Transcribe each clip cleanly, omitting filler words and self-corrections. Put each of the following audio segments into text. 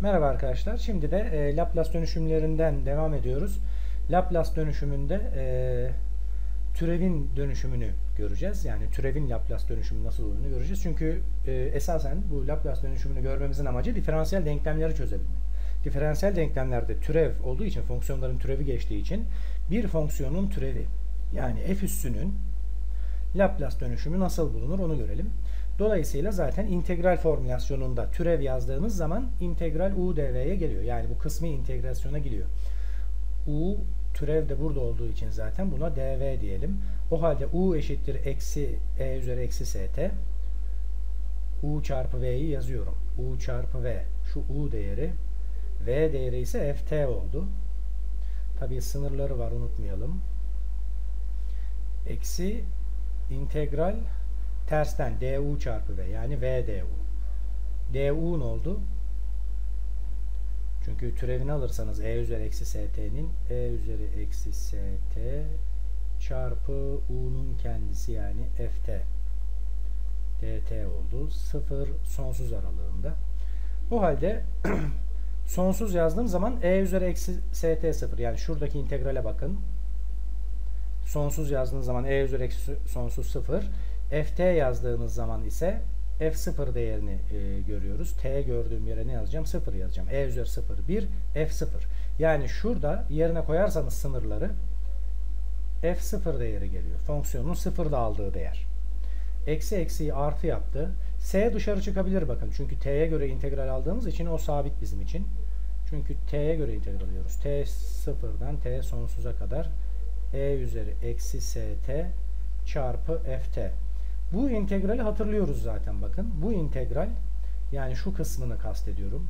Merhaba arkadaşlar. Şimdi de Laplace dönüşümlerinden devam ediyoruz. Laplace dönüşümünde türevin dönüşümünü göreceğiz. Yani türevin Laplace dönüşümü nasıl olduğunu göreceğiz. Çünkü esasen bu Laplace dönüşümünü görmemizin amacı diferansiyel denklemleri çözebilmek. Diferansiyel denklemlerde türev olduğu için, fonksiyonların türevi geçtiği için bir fonksiyonun türevi yani f üssünün Laplace dönüşümü nasıl bulunur onu görelim. Dolayısıyla zaten integral formülasyonunda türev yazdığımız zaman integral u dv'ye geliyor. Yani bu kısmi integrasyona gidiyor. U türev de burada olduğu için zaten buna dv diyelim. O halde u eşittir eksi e üzeri eksi st. U çarpı v'yi yazıyorum. U çarpı v. Şu u değeri. V değeri ise ft oldu. Tabii sınırları var, unutmayalım. Eksi integral tersten du çarpı v, yani v du. Du'un oldu. Çünkü türevini alırsanız e üzeri eksi st'nin e üzeri eksi st çarpı u'nun kendisi yani ft. dt oldu. 0 sonsuz aralığında. O halde sonsuz yazdığım zaman e üzeri eksi st 0, yani şuradaki integrale bakın. Sonsuz yazdığınız zaman e üzeri eksi sonsuz 0. Ft yazdığınız zaman ise f0 değerini görüyoruz. T gördüğüm yere ne yazacağım? 0 yazacağım. E üzeri 0, 1, f0. Yani şurada yerine koyarsanız sınırları f0 değeri geliyor. Fonksiyonun sıfırda aldığı değer. Eksi eksiyi artı yaptı. S dışarı çıkabilir bakın. Çünkü t'ye göre integral aldığımız için o sabit bizim için. Çünkü t'ye göre integral alıyoruz. T sıfırdan t sonsuza kadar e üzeri eksi st çarpı ft. Bu integrali hatırlıyoruz zaten bakın. Bu integral, yani şu kısmını kastediyorum.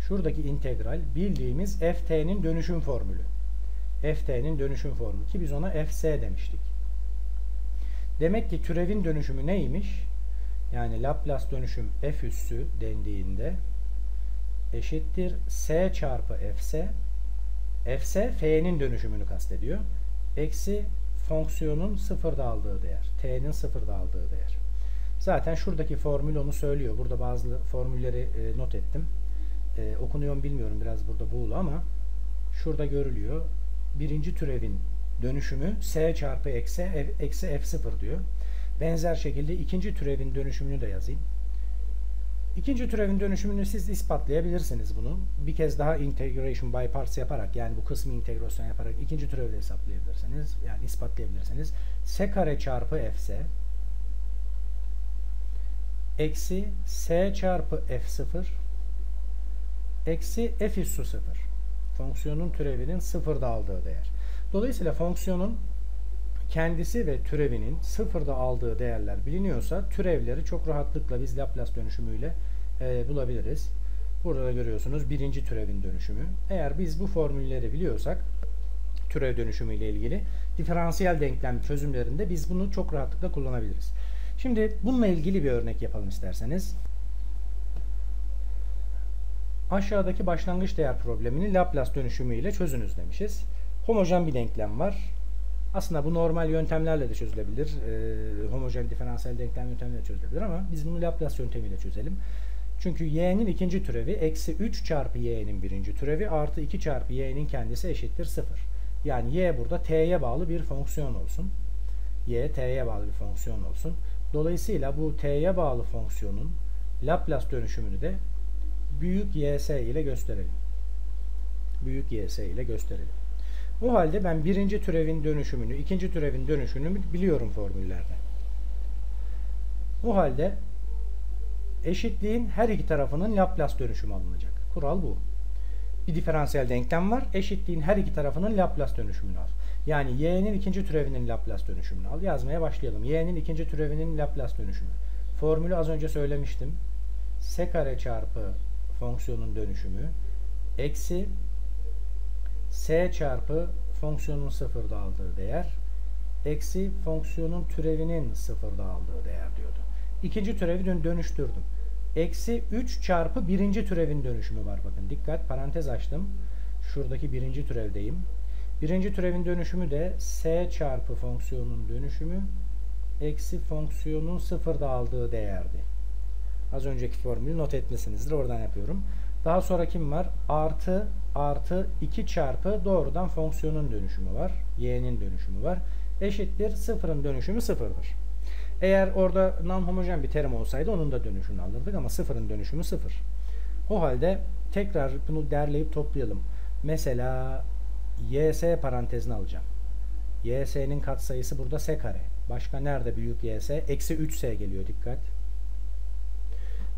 Şuradaki integral bildiğimiz ft'nin dönüşüm formülü. Ft'nin dönüşüm formülü ki biz ona fs demiştik. Demek ki türevin dönüşümü neymiş? Yani Laplace dönüşüm f üssü dendiğinde eşittir s çarpı fs. Fs f'nin dönüşümünü kastediyor. Eksi fonksiyonun sıfırda aldığı değer. T'nin sıfırda aldığı değer. Zaten şuradaki formül onu söylüyor. Burada bazı formülleri not ettim. Okunuyor mu bilmiyorum. Biraz burada buğulu ama şurada görülüyor. Birinci türevin dönüşümü s çarpı eksi f0 diyor. Benzer şekilde ikinci türevin dönüşümünü de yazayım. İkinci türevin dönüşümünü siz ispatlayabilirsiniz bunu. Bir kez daha integration by parts yaparak, yani bu kısmı integrasyon yaparak ikinci türevi de hesaplayabilirsiniz. Yani ispatlayabilirsiniz. S kare çarpı fs eksi s çarpı f0 eksi f üssü 0. Fonksiyonun türevinin sıfırda aldığı değer. Dolayısıyla fonksiyonun kendisi ve türevinin sıfırda aldığı değerler biliniyorsa türevleri çok rahatlıkla biz Laplace dönüşümüyle bulabiliriz. Burada da görüyorsunuz birinci türevin dönüşümü. Eğer biz bu formülleri biliyorsak türev dönüşümüyle ilgili diferansiyel denklem çözümlerinde biz bunu çok rahatlıkla kullanabiliriz. Şimdi bununla ilgili bir örnek yapalım isterseniz. Aşağıdaki başlangıç değer problemini Laplace dönüşümüyle çözünüz demişiz. Homojen bir denklem var. Aslında bu normal yöntemlerle de çözülebilir. Homojen diferansiyel denklem yöntemiyle çözülebilir ama biz bunu Laplace yöntemiyle çözelim. Çünkü y'nin ikinci türevi eksi 3 çarpı y'nin birinci türevi artı 2 çarpı y'nin kendisi eşittir 0. Yani y burada t'ye bağlı bir fonksiyon olsun. Y t'ye bağlı bir fonksiyon olsun. Dolayısıyla bu t'ye bağlı fonksiyonun Laplace dönüşümünü de büyük ys ile gösterelim. Büyük ys ile gösterelim. O halde ben birinci türevin dönüşümünü, ikinci türevin dönüşümünü biliyorum formüllerden. O halde eşitliğin her iki tarafının Laplace dönüşümü alınacak. Kural bu. Bir diferansiyel denklem var. Eşitliğin her iki tarafının Laplace dönüşümünü al. Yani y'nin ikinci türevinin Laplace dönüşümünü al. Yazmaya başlayalım. Y'nin ikinci türevinin Laplace dönüşümü. Formülü az önce söylemiştim. S kare çarpı fonksiyonun dönüşümü eksi s çarpı fonksiyonun sıfırda aldığı değer eksi fonksiyonun türevinin sıfırda aldığı değer diyordu. İkinci türevi dönüştürdüm. Eksi 3 çarpı birinci türevin dönüşümü var. Bakın dikkat, parantez açtım. Şuradaki birinci türevdeyim. Birinci türevin dönüşümü de s çarpı fonksiyonun dönüşümü eksi fonksiyonun sıfırda aldığı değerdi. Az önceki formülü not etmişsinizdir. Oradan yapıyorum. Daha sonra kim var? Artı 2 çarpı doğrudan fonksiyonun dönüşümü var. Y'nin dönüşümü var. Eşittir. Sıfırın dönüşümü sıfırdır. Eğer orada non-homojen bir terim olsaydı onun da dönüşümünü alırdık ama sıfırın dönüşümü sıfır. O halde tekrar bunu derleyip toplayalım. Mesela ys parantezini alacağım. Ys'nin katsayısı burada s kare. Başka nerede büyük ys? Eksi 3s geliyor, dikkat.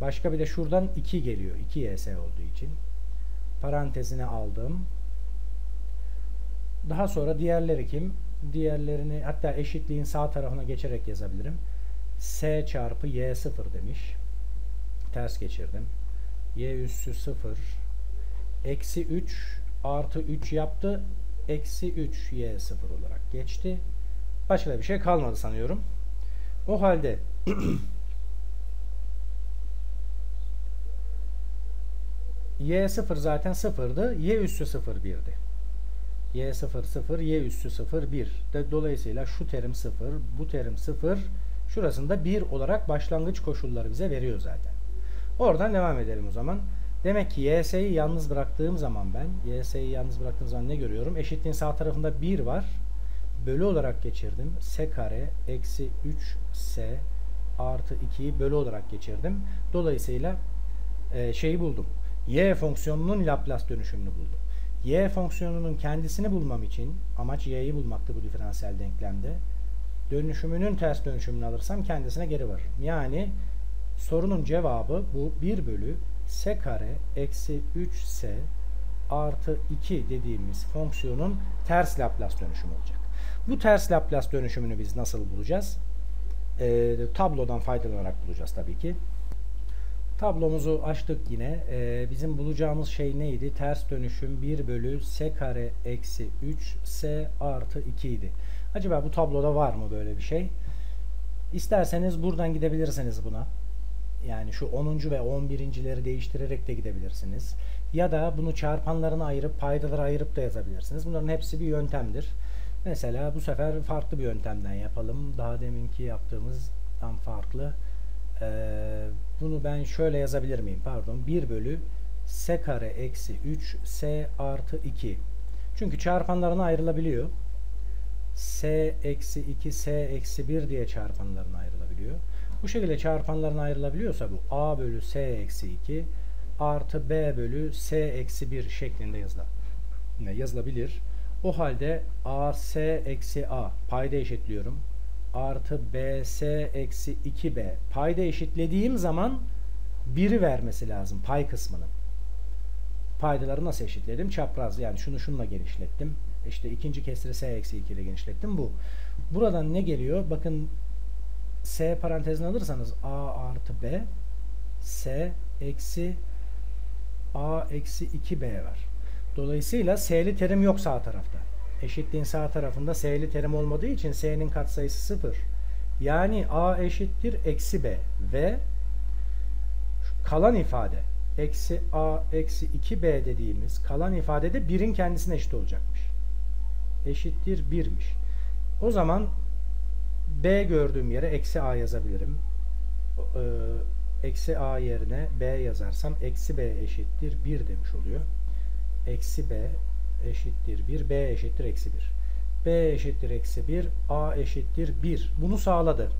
Başka bir de şuradan 2 geliyor. 2ys olduğu için. Parantezine aldım. Daha sonra diğerleri kim? Diğerlerini hatta eşitliğin sağ tarafına geçerek yazabilirim. S çarpı y sıfır demiş. Ters geçirdim. Y üssü 0. Eksi 3 artı 3 yaptı. Eksi 3 y sıfır olarak geçti. Başka bir şey kalmadı sanıyorum. O halde y sıfır zaten sıfırdı. Y üssü 0 birdi. Y 0 0, y üssü 0 1. Dolayısıyla şu terim 0, bu terim 0. Şurasında 1 olarak başlangıç koşulları bize veriyor zaten. Oradan devam edelim o zaman. Demek ki ys'yi yalnız bıraktığım zaman ne görüyorum? Eşitliğin sağ tarafında 1 var. Bölü olarak geçirdim. S kare eksi 3s artı 2'yi bölü olarak geçirdim. Dolayısıyla şeyi buldum. Y fonksiyonunun Laplace dönüşümünü buldum. Y fonksiyonunun kendisini bulmam için, amaç y'yi bulmaktı bu diferansiyel denklemde, dönüşümünün ters dönüşümünü alırsam kendisine geri varırım. Yani sorunun cevabı bu 1 bölü s kare eksi 3s artı 2 dediğimiz fonksiyonun ters Laplace dönüşümü olacak. Bu ters Laplace dönüşümünü biz nasıl bulacağız? Tablodan faydalanarak bulacağız tabii ki. Tablomuzu açtık yine. Bizim bulacağımız şey neydi? Ters dönüşüm 1 bölü s kare eksi 3 s artı 2 idi. Acaba bu tabloda var mı böyle bir şey? İsterseniz buradan gidebilirsiniz buna. Yani şu 10. ve 11.leri değiştirerek de gidebilirsiniz. Ya da bunu çarpanlarına ayırıp paydalara ayırıp da yazabilirsiniz. Bunların hepsi bir yöntemdir. Mesela bu sefer farklı bir yöntemden yapalım. Daha deminki yaptığımızdan farklı. Bunu ben şöyle yazabilir miyim? Pardon. 1 bölü s kare eksi 3 s artı 2. Çünkü çarpanlarına ayrılabiliyor. S eksi 2 s eksi 1 diye çarpanlarına ayrılabiliyor. Bu şekilde çarpanlarına ayrılabiliyorsa bu a bölü s eksi 2 artı b bölü s eksi 1 şeklinde yazılabilir. O halde a s eksi a payda eşitliyorum. Artı bs eksi 2b payda eşitlediğim zaman 1'i vermesi lazım pay kısmının. Paydaları nasıl eşitledim? Çapraz, yani şunu şununla genişlettim. İşte ikinci kesri s eksi 2 ile genişlettim bu. Buradan ne geliyor? Bakın s parantezine alırsanız a artı b s eksi a eksi 2b var. Dolayısıyla s'li terim yok sağ tarafta. Eşitliğin sağ tarafında s'li terim olmadığı için s'nin katsayısı 0. Yani a eşittir eksi b ve kalan ifade eksi a eksi 2b dediğimiz kalan ifadede 1'in kendisine eşit olacakmış. Eşittir 1'miş. O zaman b gördüğüm yere eksi a yazabilirim. Eksi a yerine b yazarsam eksi b eşittir 1 demiş oluyor. Eksi b eşittir 1, b eşittir eksi 1. B eşittir eksi 1, a eşittir 1. Bunu sağladı.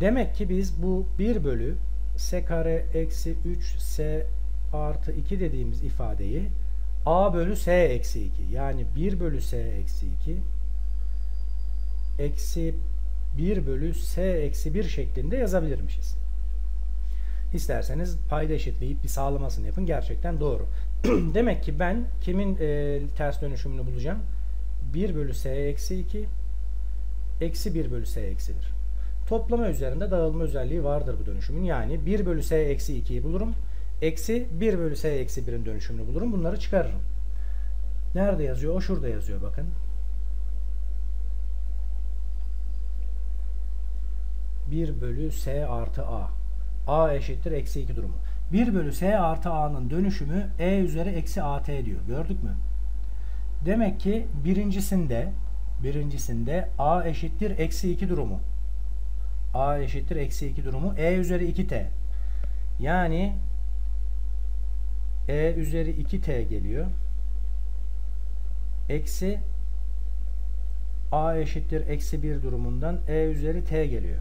Demek ki biz bu 1 bölü s kare eksi 3 s artı 2 dediğimiz ifadeyi a bölü s eksi 2, yani 1 bölü s eksi 2 eksi 1 bölü s eksi 1 şeklinde yazabilirmişiz. İsterseniz payda eşitleyip bir sağlamasını yapın. Gerçekten doğru. Demek ki ben kimin ters dönüşümünü bulacağım? 1 bölü s eksi 2 eksi 1 bölü s eksi 1. Toplama üzerinde dağılma özelliği vardır bu dönüşümün. Yani 1 bölü s eksi 2'yi bulurum. Eksi 1 bölü s eksi 1'in dönüşümünü bulurum. Bunları çıkarırım. Nerede yazıyor? O şurada yazıyor bakın. 1 bölü s artı a. A eşittir eksi 2 durumu. 1 bölü s artı a'nın dönüşümü e üzeri eksi at diyor. Gördük mü? Demek ki birincisinde a eşittir eksi 2 durumu. A eşittir eksi 2 durumu e üzeri 2t. Yani e üzeri 2t geliyor. Eksi a eşittir eksi 1 durumundan e üzeri t geliyor.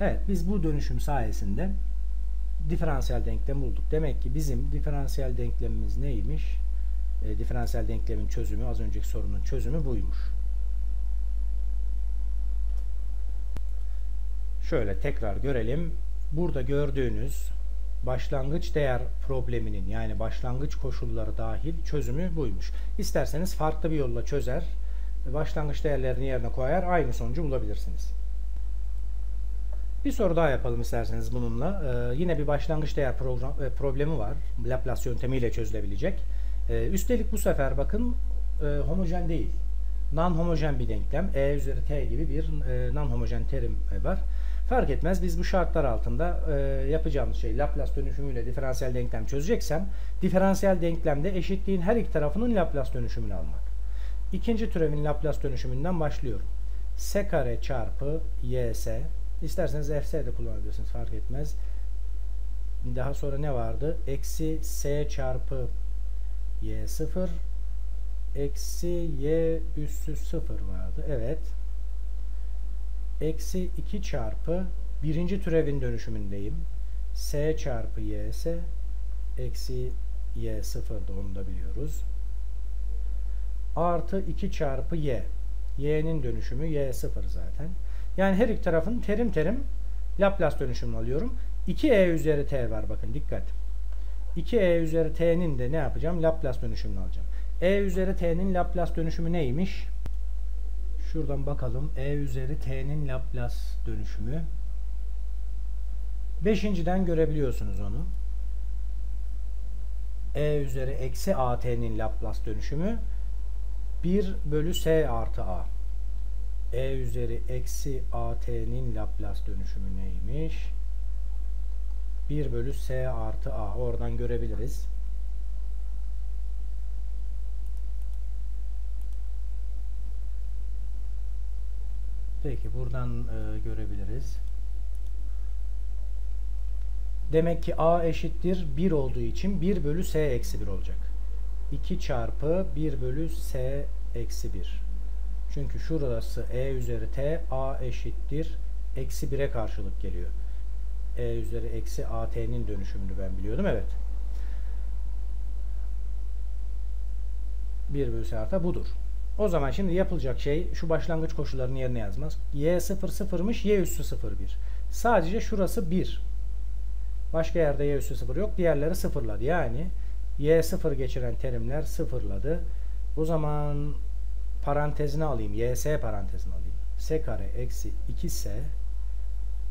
Evet, biz bu dönüşüm sayesinde diferansiyel denklem bulduk. Demek ki bizim diferansiyel denklemimiz neymiş? Diferansiyel denklemin çözümü, az önceki sorunun çözümü buymuş. Şöyle tekrar görelim. Burada gördüğünüz başlangıç değer probleminin, yani başlangıç koşulları dahil, çözümü buymuş. İsterseniz farklı bir yolla çözer, başlangıç değerlerini yerine koyar, aynı sonucu bulabilirsiniz. Bir soru daha yapalım isterseniz bununla. Yine bir başlangıç değer problemi var. Laplace yöntemiyle çözülebilecek. Üstelik bu sefer bakın homojen değil, non-homojen bir denklem. E üzeri t gibi bir non-homojen terim var. Fark etmez, biz bu şartlar altında yapacağımız şey, Laplace dönüşümüyle diferansiyel denklem çözeceksem, diferansiyel denklemde eşitliğin her iki tarafının Laplace dönüşümünü almak. İkinci türevin Laplace dönüşümünden başlıyorum. S kare çarpı ys, isterseniz fs de kullanabilirsiniz, fark etmez. Daha sonra ne vardı? Eksi s çarpı y0 eksi y üssü 0 vardı. Evet. Eksi 2 çarpı birinci türevin dönüşümündeyim. S çarpı ys eksi y0'da, onu da biliyoruz. Artı 2 çarpı y. Y'nin dönüşümü y0 zaten. Yani her iki tarafın terim terim Laplace dönüşümünü alıyorum. 2e üzeri t var, bakın dikkat. 2e üzeri t'nin de ne yapacağım? Laplace dönüşümünü alacağım. E üzeri t'nin Laplace dönüşümü neymiş? Şuradan bakalım. E üzeri t'nin Laplace dönüşümü. Beşinciden görebiliyorsunuz onu. E üzeri eksi at'nin Laplace dönüşümü 1 bölü s artı a. E üzeri eksi at'nin Laplace dönüşümü neymiş? 1 bölü s artı a. Oradan görebiliriz. Peki buradan görebiliriz. Demek ki a eşittir 1 olduğu için 1 bölü s eksi 1 olacak. 2 çarpı 1 bölü s eksi 1. Çünkü şurası e üzeri t, a eşittir eksi 1'e karşılık geliyor. E üzeri eksi at'nin dönüşümünü ben biliyordum. Evet. 1 bölü s artı budur. O zaman şimdi yapılacak şey, şu başlangıç koşullarını yerine yazmaz. Y0 sıfırmış, y üssü 0,1. Sadece şurası 1. Başka yerde y üssü 0 yok. Diğerleri sıfırladı. Yani y0 geçiren terimler sıfırladı. O zaman parantezine alayım. Ys parantezine alayım. S kare eksi 2s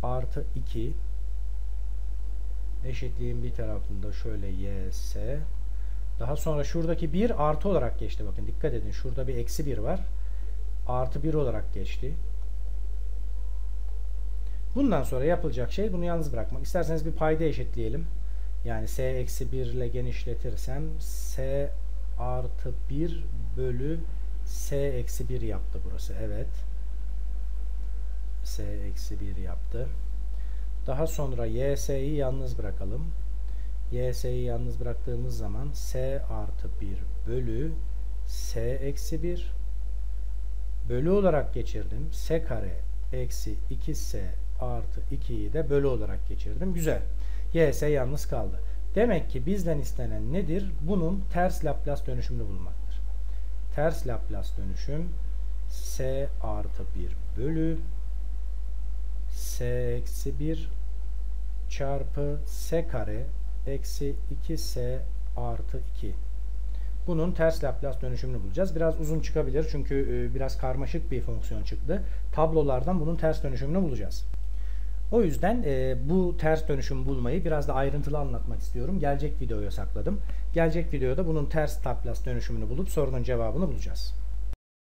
artı 2. Eşitliğin bir tarafında şöyle ys. Daha sonra şuradaki 1 artı olarak geçti. Bakın dikkat edin. Şurada bir eksi 1 var. Artı 1 olarak geçti. Bundan sonra yapılacak şey bunu yalnız bırakmak. İsterseniz bir payda eşitleyelim. Yani s eksi 1 ile genişletirsem s artı 1 bölü s eksi 1 yaptı burası. Evet. S eksi 1 yaptı. Daha sonra ys'yi yalnız bırakalım. Ys'yi yalnız bıraktığımız zaman s artı 1 bölü s eksi 1 bölü olarak geçirdim. S kare eksi 2s artı 2'yi de bölü olarak geçirdim. Güzel. Ys yalnız kaldı. Demek ki bizden istenen nedir? Bunun ters Laplace dönüşümünü bulmaktır. Ters Laplace dönüşüm s artı 1 bölü s eksi 1 çarpı s kare eksi 2s artı 2. Bunun ters Laplace dönüşümünü bulacağız. Biraz uzun çıkabilir çünkü biraz karmaşık bir fonksiyon çıktı. Tablolardan bunun ters dönüşümünü bulacağız. O yüzden bu ters dönüşümü bulmayı biraz da ayrıntılı anlatmak istiyorum. Gelecek videoya sakladım. Gelecek videoda bunun ters Laplace dönüşümünü bulup sorunun cevabını bulacağız.